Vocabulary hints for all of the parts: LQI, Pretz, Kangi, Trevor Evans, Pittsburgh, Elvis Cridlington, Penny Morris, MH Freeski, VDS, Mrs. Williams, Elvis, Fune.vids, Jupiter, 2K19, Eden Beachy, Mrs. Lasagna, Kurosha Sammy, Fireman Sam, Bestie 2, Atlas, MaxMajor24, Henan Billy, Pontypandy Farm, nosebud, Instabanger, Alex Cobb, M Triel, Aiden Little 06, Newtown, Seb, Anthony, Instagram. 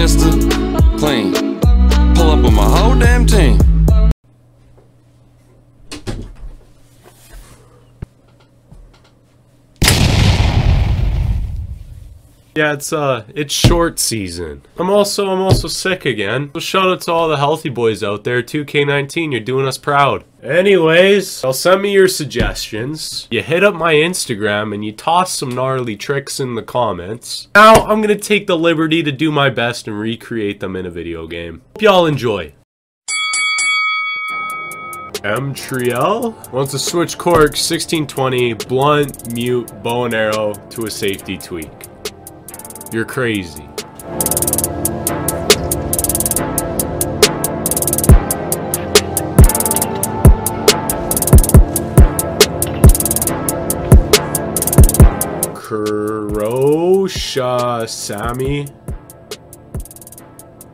Insta clean. Pull up on my whole damn team. Yeah, it's short season. I'm also sick again. So shout out to all the healthy boys out there. 2K19, you're doing us proud. Anyways, y'all send me your suggestions. You hit up my Instagram and you toss some gnarly tricks in the comments. Now I'm gonna take the liberty to do my best and recreate them in a video game. Hope y'all enjoy. M Triel wants to switch cork 1620 blunt mute bow and arrow to a safety tweak. You're crazy. Kurosha Sammy.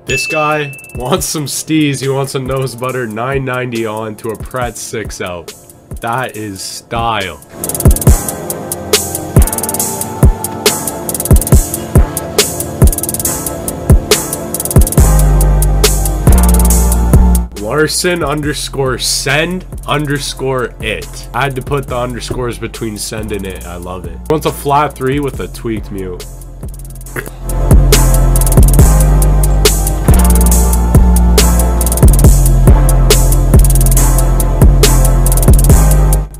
This guy wants some steez. He wants a nose butter 990 on to a Pret 6 out. That is style. Larson_send_it. I had to put the underscores between send and it. I love it. Wants a flat 3 with a tweaked mute.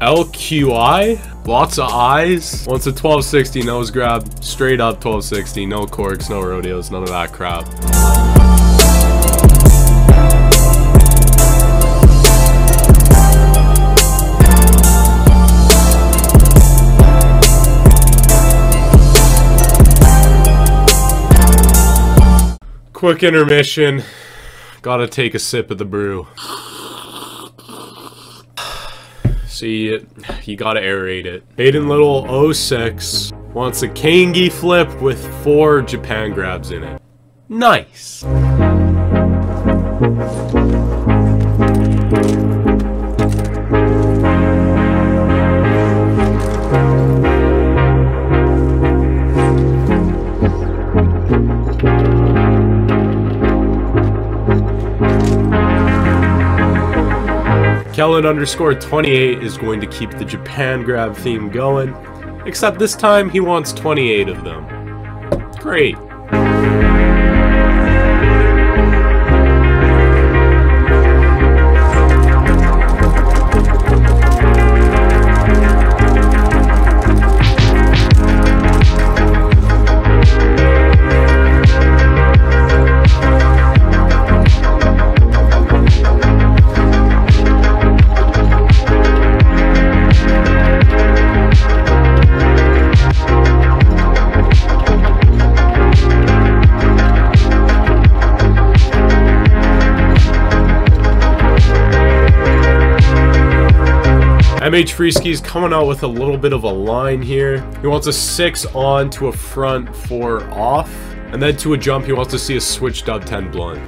LQI, lots of eyes. Wants a 1260 nose grab, straight up 1260, no corks, no rodeos, none of that crap. Quick intermission. Gotta take a sip of the brew. See, you gotta aerate it. Aiden Little 06 wants a Kangi flip with 4 Japan grabs in it. Nice. Kellen_28 is going to keep the Japan grab theme going, except this time he wants 28 of them. Great. MH Freeski's coming out with a little bit of a line here. He wants a 6 on to a front 4 off, and then to a jump he wants to see a switch dub 10 blunt.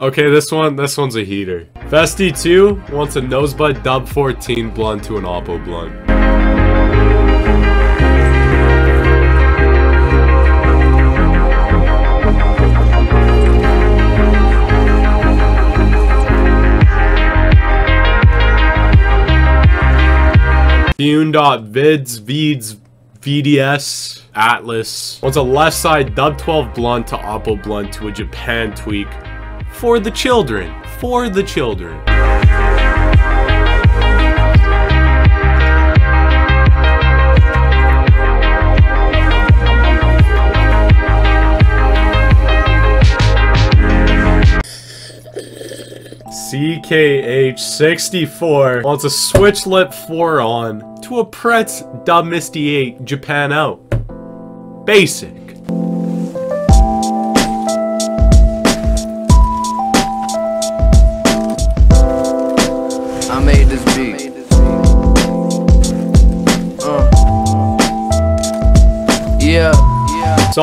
Okay, this one's a heater. Bestie 2 wants a nosebud dub 14 blunt to an oppo blunt. Fune.vids, VDS, Atlas wants a left side dub 12 blunt to oppo blunt to a Japan tweak. For the children, for the children. CKH64 wants a switch lip 4 on to a Pretz dub Misty 8 Japan out. Basic.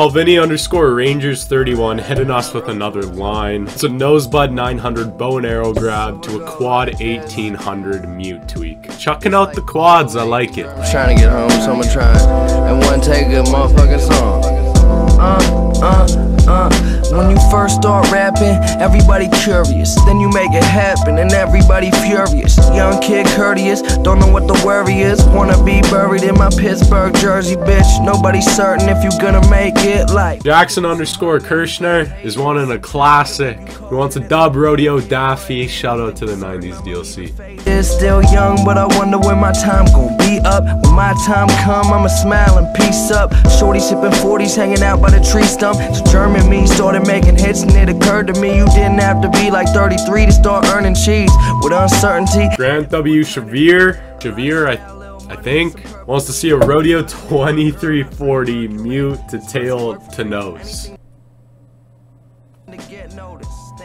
Salvini_rangers31 hitting us with another line. It's a Nosebud 900 bow and arrow grab to a quad 1800 mute tweak. Chucking out the quads, I like it. I'm trying to get home, so I'm trying. And one take a motherfucking song. When you first start rapping, everybody curious. Then you make it happen and everybody furious. Young kid courteous, don't know what the worry is. Wanna be buried in my Pittsburgh jersey, bitch. Nobody's certain if you gonna make it like Jackson_Kirschner is wanting a classic. He wants a dub rodeo Daffy. Shout out to the 90s DLC. It's still young, but I wonder when my time gon' be up. When my time come, I'ma smile and peace up. Shorty sipping 40s, hanging out by the tree stump. So German me started making hits, and it occurred to me you didn't have to be like 33 to start earning cheese with uncertainty. Grand W. Shavir, I think, wants to see a rodeo 2340 mute to tail to nose.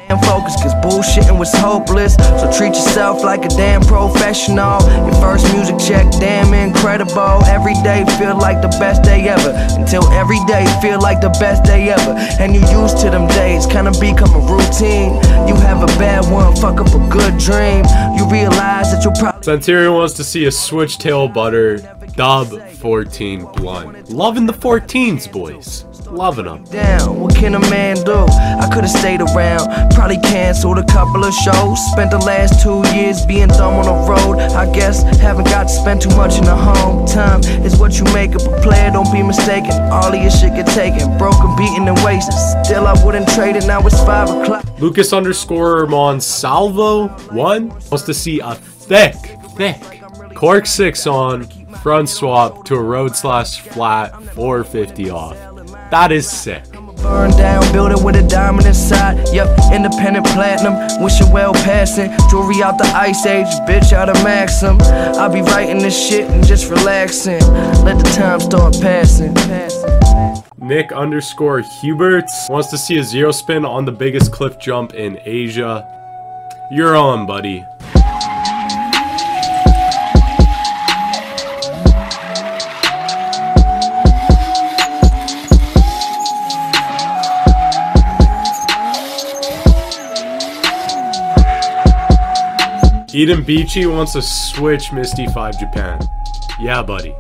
Damn focus, cause bullshitting was hopeless. So treat yourself like a damn professional. Your first music check, damn incredible. Every day feel like the best day ever, until every day feel like the best day ever. And you used to them days, kinda become a routine. You have a bad one, fuck up a good dream. You realize that you'll probably... Santeria wants to see a switch tail butter dub 14 blunt. Loving the 14s, boys. Loving them. Down, what can a man do? I could have stayed around, probably canceled a couple of shows. Spent the last 2 years being dumb on the road. I guess haven't got to spend too much in the home. Time is what you make of a player, don't be mistaken. All of your shit get taken, broken, beaten, and wasted. Still, I wouldn't trade it, now it's 5 o'clock. Lucas_Monsalvo1 wants to see a thick cork 6 on front swap to a road slash flat 450 off. That is sick. Burn down, build it with a diamond inside. Yep, independent platinum, wishing well passing. Jewelry out the ice age, bitch out of Maxim. I'll be writing this shit and just relaxing. Let the time start passing. Nick_Huberts wants to see a zero spin on the biggest cliff jump in Asia. You're on, buddy. Eden Beachy wants to switch Misty 5 Japan. Yeah, buddy.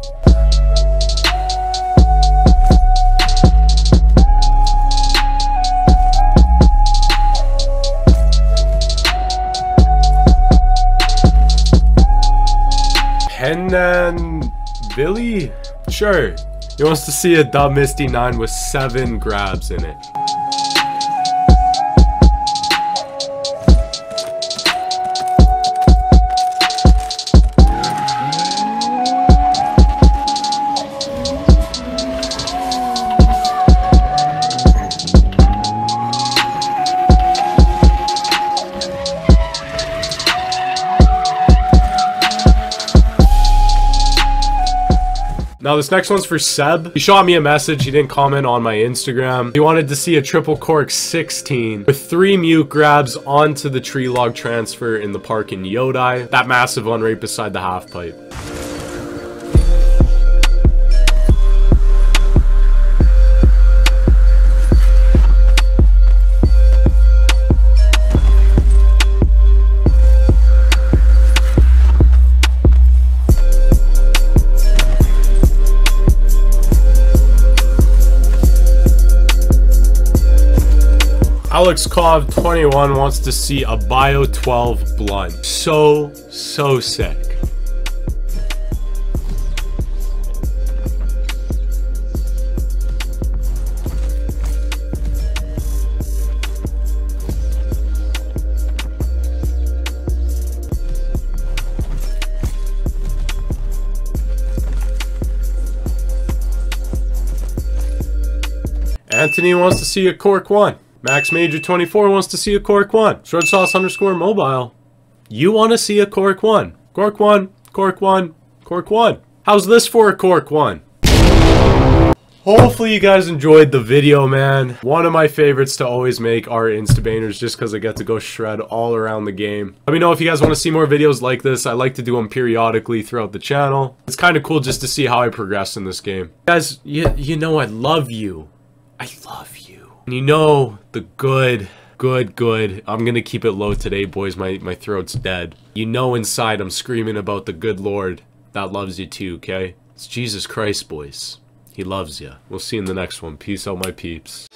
Henan Billy? Sure. He wants to see a dub Misty 9 with 7 grabs in it. Now this next one's for Seb. He shot me a message, he didn't comment on my Instagram. He wanted to see a triple cork 16 with 3 mute grabs onto the tree log transfer in the park in Yodai. That massive one right beside the half pipe. Alex Cobb 21 wants to see a bio 12 blunt. So sick. Anthony wants to see a cork 1. MaxMajor24 wants to see a cork 1. ShredSauce_mobile. You want to see a cork 1. Cork 1. Cork 1. Cork 1. How's this for a cork 1? Hopefully you guys enjoyed the video, man. One of my favorites to always make are Instabangers, just because I get to go shred all around the game. Let me know if you guys want to see more videos like this. I like to do them periodically throughout the channel. It's kind of cool just to see how I progress in this game. Guys, you know I love you. I love you. And you know the good. I'm gonna keep it low today, boys. My throat's dead. You know inside I'm screaming about the good Lord that loves you too, okay? It's Jesus Christ, boys. He loves you. We'll see you in the next one. Peace out, my peeps.